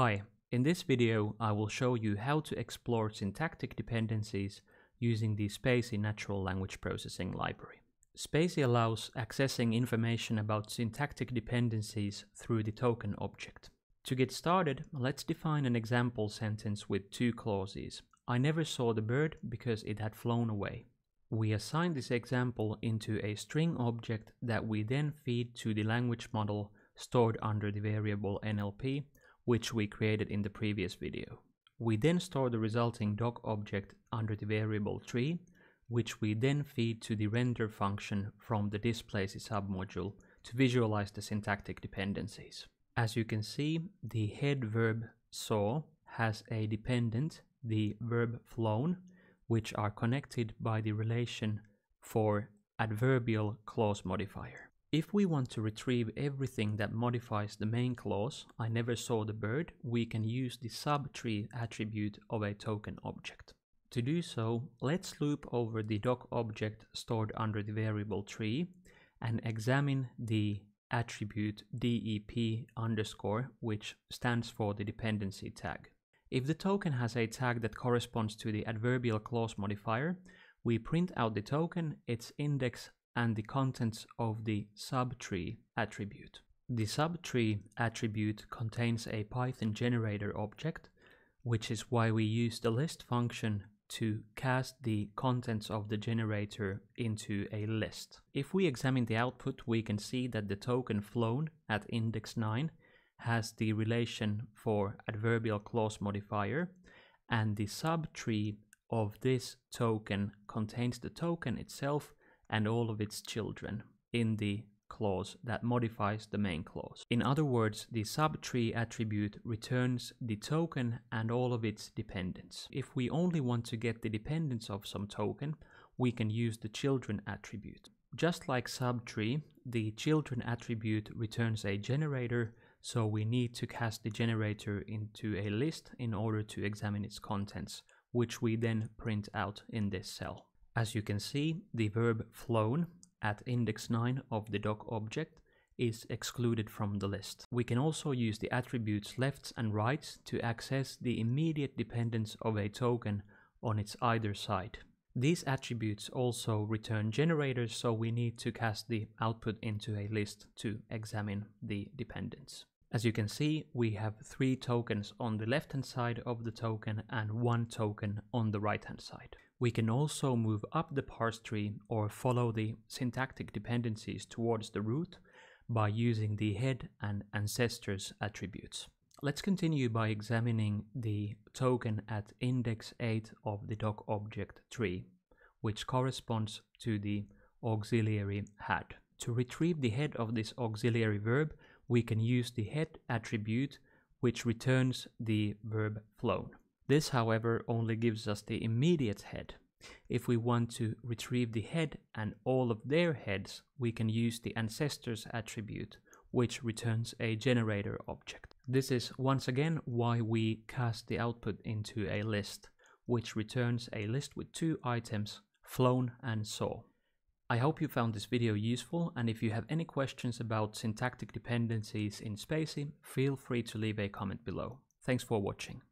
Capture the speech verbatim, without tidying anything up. Hi, in this video I will show you how to explore syntactic dependencies using the spaCy Natural Language Processing library. spaCy allows accessing information about syntactic dependencies through the token object. To get started, let's define an example sentence with two clauses. I never saw the bird because it had flown away. We assign this example into a string object that we then feed to the language model stored under the variable N L P, which we created in the previous video. We then store the resulting doc object under the variable tree, which we then feed to the render function from the displaCy submodule to visualize the syntactic dependencies. As you can see, the head verb saw has a dependent, the verb flown, which are connected by the relation for adverbial clause modifier. If we want to retrieve everything that modifies the main clause, I never saw the bird, we can use the subtree attribute of a token object. To do so, let's loop over the doc object stored under the variable tree and examine the attribute dep underscore, which stands for the dependency tag. If the token has a tag that corresponds to the adverbial clause modifier, we print out the token, its index, and the contents of the subtree attribute. The subtree attribute contains a Python generator object, which is why we use the list function to cast the contents of the generator into a list. If we examine the output, we can see that the token flown at index nine has the relation for adverbial clause modifier, and the subtree of this token contains the token itself and all of its children in the clause that modifies the main clause. In other words, the subtree attribute returns the token and all of its dependents. If we only want to get the dependents of some token, we can use the children attribute. Just like subtree, the children attribute returns a generator, so we need to cast the generator into a list in order to examine its contents, which we then print out in this cell. As you can see, the verb flown at index nine of the doc object is excluded from the list. We can also use the attributes lefts and rights to access the immediate dependence of a token on its either side. These attributes also return generators, so we need to cast the output into a list to examine the dependence. As you can see, we have three tokens on the left-hand side of the token and one token on the right-hand side. We can also move up the parse tree or follow the syntactic dependencies towards the root by using the head and ancestors attributes. Let's continue by examining the token at index eight of the doc object tree, which corresponds to the auxiliary had. To retrieve the head of this auxiliary verb, we can use the head attribute, which returns the verb flown. This, however, only gives us the immediate head. If we want to retrieve the head and all of their heads, we can use the ancestors attribute, which returns a generator object. This is once again why we cast the output into a list, which returns a list with two items, flown and saw. I hope you found this video useful, and if you have any questions about syntactic dependencies in spaCy, feel free to leave a comment below. Thanks for watching.